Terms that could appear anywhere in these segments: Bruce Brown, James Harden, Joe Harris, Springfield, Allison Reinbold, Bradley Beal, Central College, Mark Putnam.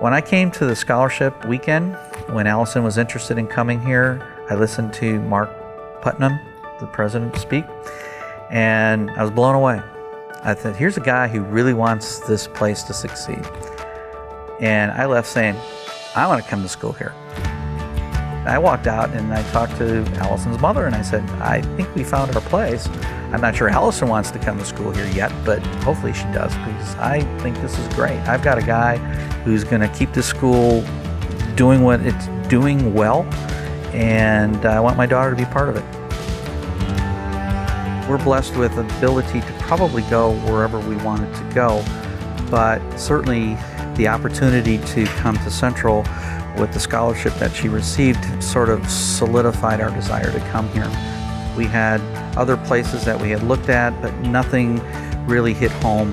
When I came to the scholarship weekend, when Allison was interested in coming here, I listened to Mark Putnam, the president, speak, and I was blown away. I thought, here's a guy who really wants this place to succeed. And I left saying, I want to come to school here. I walked out and I talked to Allison's mother and I said, I think we found our place. I'm not sure Allison wants to come to school here yet, but hopefully she does, because I think this is great. I've got a guy who's going to keep the school doing what it's doing well, and I want my daughter to be part of it. We're blessed with the ability to probably go wherever we wanted to go, but certainly the opportunity to come to Central with the scholarship that she received sort of solidified our desire to come here. We had other places that we had looked at, but nothing really hit home.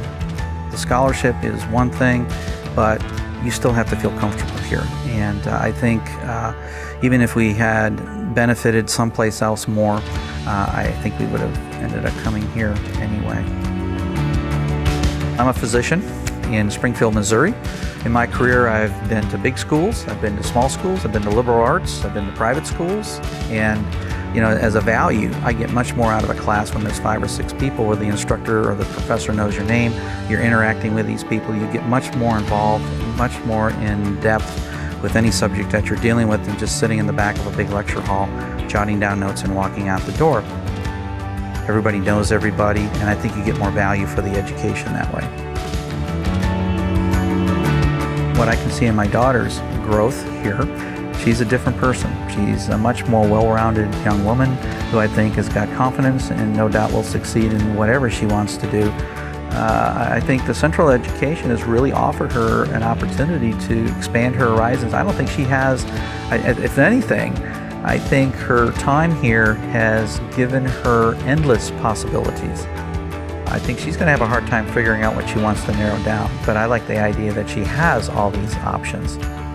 The scholarship is one thing, but you still have to feel comfortable here. And I think even if we had benefited someplace else more, I think we would have ended up coming here anyway. I'm a physician in Springfield, Missouri. In my career, I've been to big schools, I've been to small schools, I've been to liberal arts, I've been to private schools, and you know, as a value, I get much more out of a class when there's 5 or 6 people where the instructor or the professor knows your name, you're interacting with these people, you get much more involved, much more in depth with any subject that you're dealing with than just sitting in the back of a big lecture hall, jotting down notes and walking out the door. Everybody knows everybody, and I think you get more value for the education that way. What I can see in my daughter's growth here, she's a different person. She's a much more well-rounded young woman who I think has got confidence and no doubt will succeed in whatever she wants to do. I think the Central education has really offered her an opportunity to expand her horizons. I don't think she has, if anything, I think her time here has given her endless possibilities. I think she's going to have a hard time figuring out what she wants to narrow down, but I like the idea that she has all these options.